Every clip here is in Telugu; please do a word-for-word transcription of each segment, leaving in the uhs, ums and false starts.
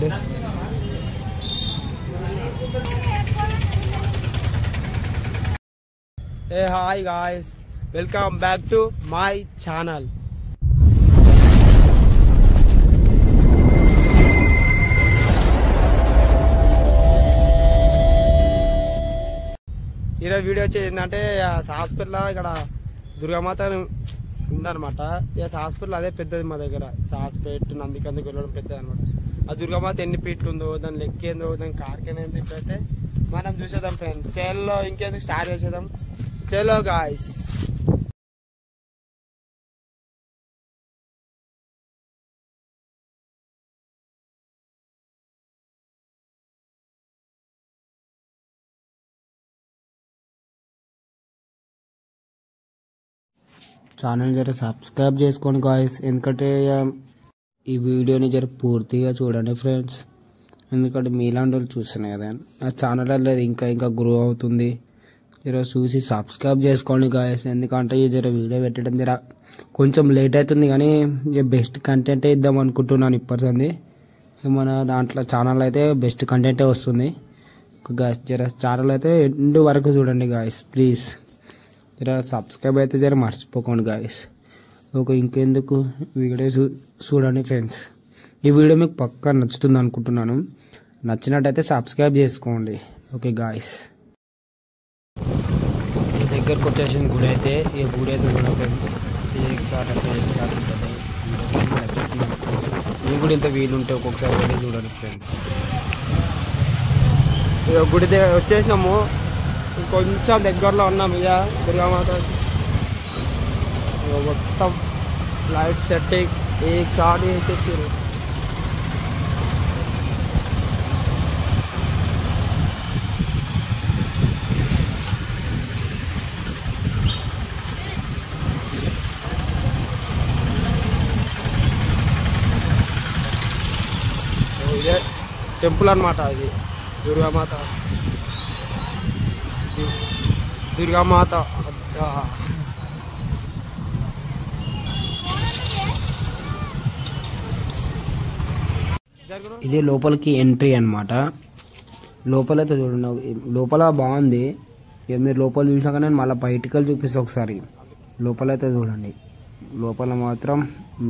भीड़ है। Hi guys, welcome back to my channel. ఈరోజు వీడియో వచ్చేది ఏంటంటే హాస్పిటల్ ఇక్కడ దుర్గామాత ఉందన్నమాట. ఈ హాస్పిటల్ అదే పెద్దది మా దగ్గర, హాస్పేట్ నందికందుకు వెళ్ళడం పెద్దది అనమాట. ఆ దుర్గామాత ఎన్ని పీట్లు ఉందో, దాని లెక్క ఏందో, దాని కార్కెనేందో ఇప్పుడైతే మనం చూసేద్దాం ఫ్రెండ్స్. చేలో ఇంకేందుకు స్టార్ట్ చేసేద్దాం, చేలో గాయస్. ఛానల్ జర సబ్స్క్రైబ్ చేసుకోండి గాయస్, ఎందుకంటే ఈ వీడియోని జర పూర్తిగా చూడండి ఫ్రెండ్స్. ఎందుకంటే మీలాంటి వాళ్ళు చూస్తున్నాయి కదా, ఆ ఛానల్ అనేది ఇంకా ఇంకా గ్రో అవుతుంది. జర చూసి సబ్స్క్రైబ్ చేసుకోండి గాయస్, ఎందుకంటే ఈ జర వీడియో పెట్టడం జర కొంచెం లేట్ అవుతుంది, కానీ బెస్ట్ కంటెంటే ఇద్దాం అనుకుంటున్నాను. ఇప్పటిది మన దాంట్లో ఛానల్ అయితే బెస్ట్ కంటెంటే వస్తుంది గాయస్. జర ఛానల్ అయితే ఎండు వరకు చూడండి గాయస్, ప్లీజ్ జర సబ్స్క్రైబ్ అయితే జర మర్చిపోకండి గాయస్. ఒక ఇంకెందుకు వీడియో చూ చూడండి ఫ్రెండ్స్. ఈ వీడియో మీకు పక్కా నచ్చుతుంది అనుకుంటున్నాను, నచ్చినట్టయితే సబ్స్క్రైబ్ చేసుకోండి ఓకే గాయస్. ఈ దగ్గరకు వచ్చేసిన గుడి అయితే, ఈ గుడి అయితే ఈ గుడి ఇంత వీలుంటే ఒక్కొక్కసారి వెళ్ళి చూడండి ఫ్రెండ్స్. ఈ గుడి వచ్చేసినాము, కొంచెం దగ్గరలో ఉన్నాం. ఇక దుర్గామాత మొత్తం లైట్ సెట్టింగ్ ఒకసారి వేసేసారు. ఇదే టెంపుల్ అన్నమాట, ఇది దుర్గామాత दुर्गा माता इधे लोपल की एंट्री अन्नमाट. लोपल चूडंడి, लोपल बागुंది. ఇక మీరు లోపల చూసినా కానీ నేను మళ్ళీ బయటికి చూపిస్తా ఒకసారి. లోపలైతే చూడండి, లోపల మాత్రం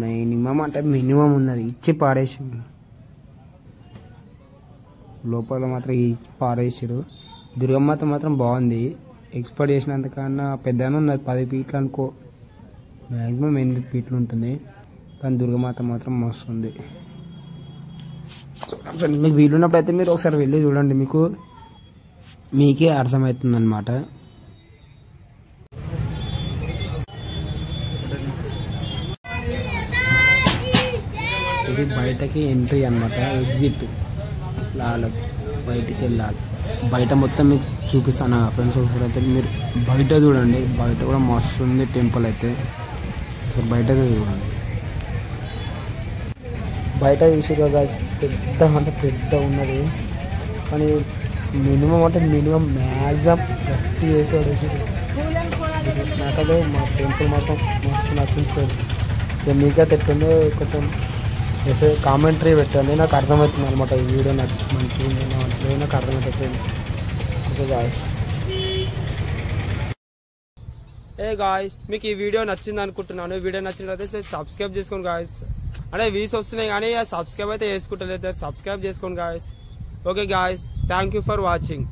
మినిమం అంటే మినిమం ఉన్నది ఇచ్చి పారేసారు. లోపల మాత్రం ఇచ్చి పారేసారు. దుర్గామాత మాత్రం బాగుంది, ఎక్స్పర్ట్ చేసినంత కన్నా పెద్దనే ఉన్నది. పది ఫీట్లు అనుకో, మ్యాక్సిమం ఎనిమిది ఫీట్లు ఉంటుంది, కానీ దుర్గామాత మాత్రం మస్తుంది. మీకు వీలున్నప్పుడు అయితే మీరు ఒకసారి వెళ్ళి చూడండి, మీకు మీకే అర్థమవుతుంది అనమాట. ఇది బయటకి ఎంట్రీ అనమాట, ఎగ్జిట్ లాల బయటికి వెళ్ళాలి. బయట మొత్తం మీకు చూపిస్తాను ఫ్రెండ్స్. అయితే మీరు బయట చూడండి, బయట కూడా మస్తు ఉంది టెంపుల్ అయితే. బయట చూడండి, బయట చూసారు కదా, పెద్ద అంటే పెద్ద ఉన్నది. కానీ మినిమం అంటే మినిమం మ్యాక్సిమం గట్టి చేసాడు. నాకైతే మా టెంపుల్ మాత్రం మస్తు నచ్చింది ఫ్రెండ్స్. ఇక మీకైతే ఎట్టుందో కొంచెం జస్ట్ కామెంటరీ పెట్టండి, నాకు అర్థమవుతుంది అనమాట. ఈ వీడియో నాకు మంచిగా ఉంది, నాకు అర్థమవుతుంది ఫ్రెండ్స్. ఓకే గాయస్, ఏ గాయస్ మీకు ఈ వీడియో నచ్చింది అనుకుంటున్నాను. వీడియో నచ్చినట్లయితే సబ్స్క్రైబ్ చేసుకోండి గాయస్. అంటే వీస్ వస్తున్నాయి కానీ సబ్స్క్రైబ్ అయితే చేసుకుంటలేదు, సబ్స్క్రైబ్ చేసుకోండి guys. Okay guys, thank you for watching.